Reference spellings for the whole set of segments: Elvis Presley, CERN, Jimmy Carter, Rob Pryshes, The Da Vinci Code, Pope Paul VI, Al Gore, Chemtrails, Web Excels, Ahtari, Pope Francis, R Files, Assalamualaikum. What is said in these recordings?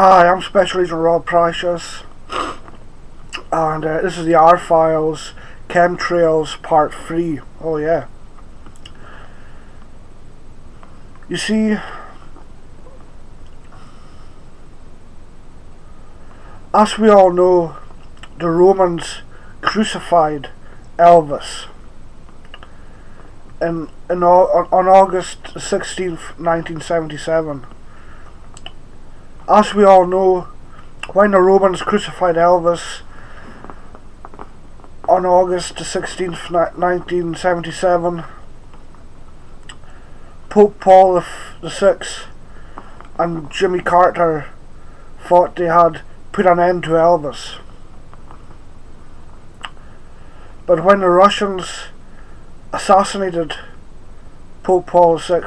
Hi, I'm Special Agent Rob Pryshes, and this is the R Files Chemtrails Part 3. Oh yeah. You see, as we all know, the Romans crucified Elvis on August 16th, 1977. As we all know, when the Romans crucified Elvis on August 16th, 1977, Pope Paul VI and Jimmy Carter thought they had put an end to Elvis. But when the Russians assassinated Pope Paul VI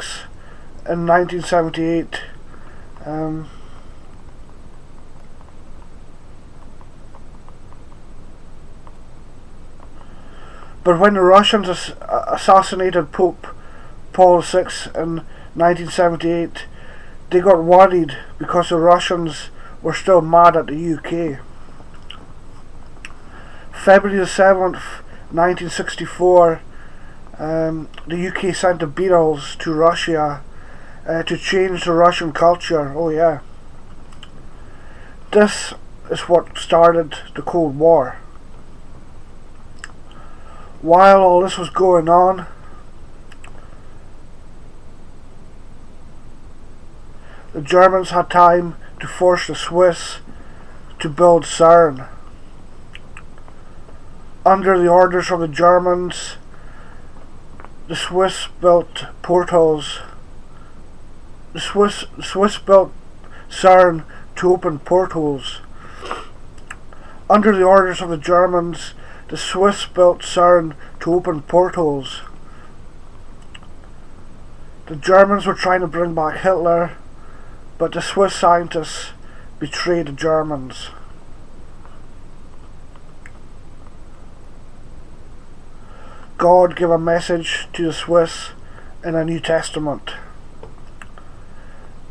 in 1978, they got worried because the Russians were still mad at the UK. February 7th, 1964, the UK sent the Beatles to Russia to change the Russian culture. Oh yeah. This is what started the Cold War. While all this was going on, the Germans had time to force the Swiss to build CERN. Under the orders of the Germans, the Swiss built portals. The Swiss built CERN to open portholes. Under the orders of the Germans, the Swiss built CERN to open portholes. The Germans were trying to bring back Hitler, but the Swiss scientists betrayed the Germans. God gave a message to the Swiss in the New Testament.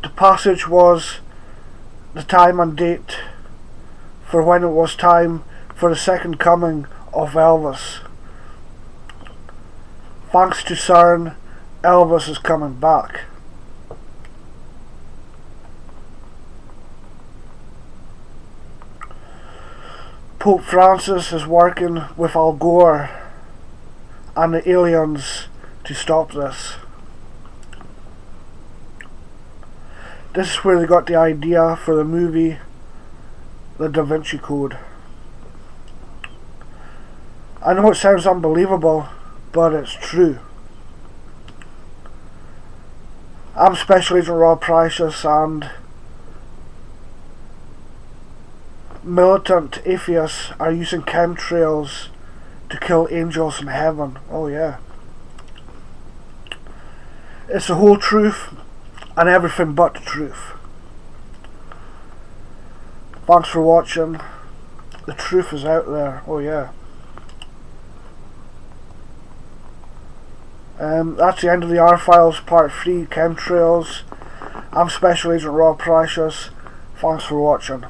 The passage was the time and date for when it was time for the second coming of Elvis. Thanks to CERN, Elvis is coming back. Pope Francis is working with Al Gore and the aliens to stop this. This is where they got the idea for the movie The Da Vinci Code. I know it sounds unbelievable, but it's true. I'm Special Agent Rob Pryshes, and militant atheists are using chemtrails to kill angels in heaven. Oh yeah. It's the whole truth and everything but the truth. Thanks for watching. The truth is out there. Oh yeah. That's the end of the R Files Part 3 Chemtrails. I'm Special Agent Rob Pryshes. Thanks for watching.